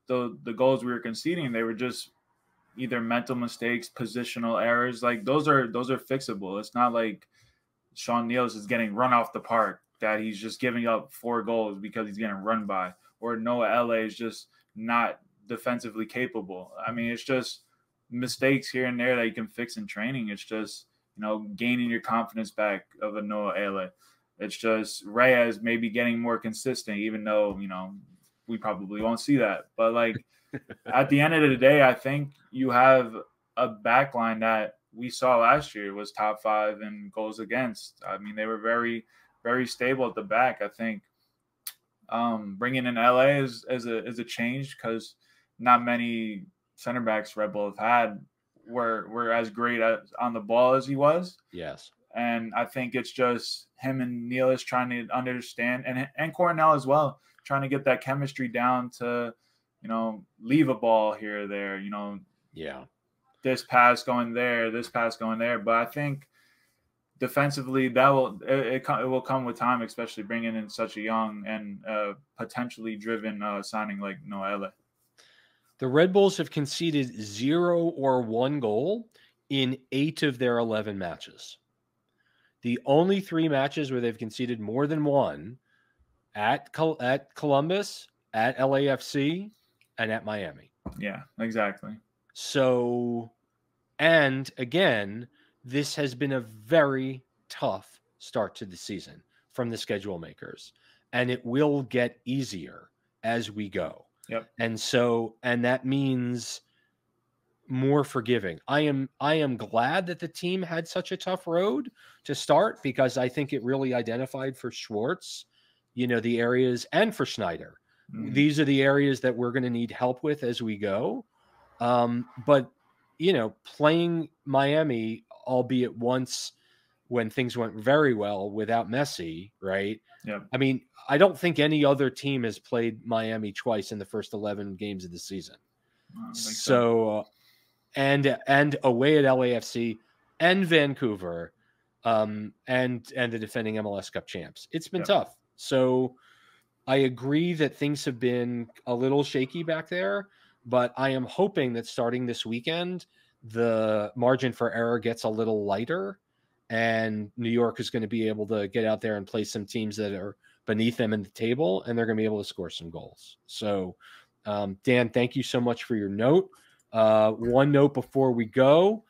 The goals we were conceding, they were just either mental mistakes, positional errors. Like those are fixable. It's not like Sean Nealis is getting run off the park, that he's just giving up 4 goals because he's getting run by, or Noah LA is just not defensively capable. I mean, it's just mistakes here and there that you can fix in training. It's just, you know, gaining your confidence back of a Noah LA. It's just Reyes maybe getting more consistent, even though, you know, we probably won't see that. But, like, at the end of the day, I think you have a back line that we saw last year was top 5 in goals against. I mean, they were very, very stable at the back. I think bringing in LA is a change, because not many center backs Red Bull have had were as great on the ball as he was. Yes. And I think it's just him and Nealis trying to understand, and Cornell as well, trying to get that chemistry down to, you know, leave a ball here or there, you know, yeah, this pass going there, this pass going there. But I think defensively that will come with time, especially bringing in such a young and potentially driven signing like Noelle. The Red Bulls have conceded 0 or 1 goal in 8 of their 11 matches. The only 3 matches where they've conceded more than 1 at Columbus, at LAFC, and at Miami. Yeah, exactly. So, and again, this has been a very tough start to the season from the schedule makers, and it will get easier as we go. Yep. And so, and that means more forgiving. I am glad that the team had such a tough road to start, because I think it really identified for Schwartz, you know, the areas, and for Schneider, these are the areas that we're going to need help with as we go. But, you know, playing Miami, albeit once when things went very well without Messi, right? Yeah. I mean, I don't think any other team has played Miami twice in the first 11 games of the season. So, and away at LAFC and Vancouver, and the defending MLS Cup champs. It's been tough. So I agree that things have been a little shaky back there, but I am hoping that starting this weekend, the margin for error gets a little lighter, and New York is going to be able to get out there and play some teams that are beneath them in the table, and they're going to be able to score some goals. So, Dan, thank you so much for your note. One note before we go,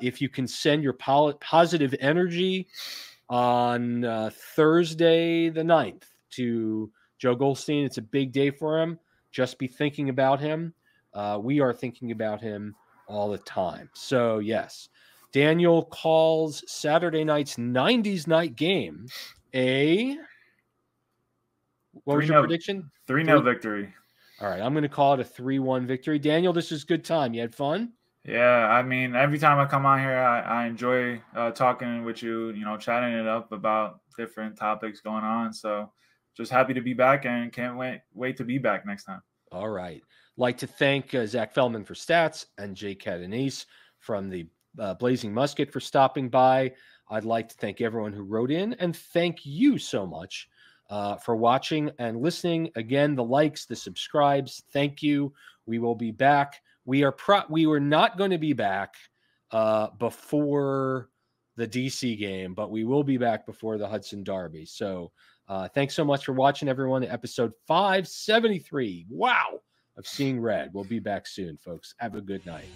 if you can send your positive energy on Thursday the 9th to Joe Goldstein, it's a big day for him. Just be thinking about him. We are thinking about him all the time. So, yes, Daniel calls Saturday night's 90s night game a – what was your prediction? 3-0 victory. All right, I'm going to call it a 3-1 victory. Daniel, this is good time. You had fun? Yeah, I mean, every time I come on here, I enjoy talking with you, you know, chatting it up about different topics going on. So just happy to be back and can't wait to be back next time. All right. Like to thank Zach Feldman for stats and Jake Catanese from the Blazing Musket for stopping by. I'd like to thank everyone who wrote in, and thank you so much for watching and listening. Again, the likes, the subscribes, thank you. We will be back. We were not going to be back before the DC game, but we will be back before the Hudson Derby. So thanks so much for watching, everyone. Episode 573. Wow. Of Seeing Red. We'll be back soon, folks. Have a good night.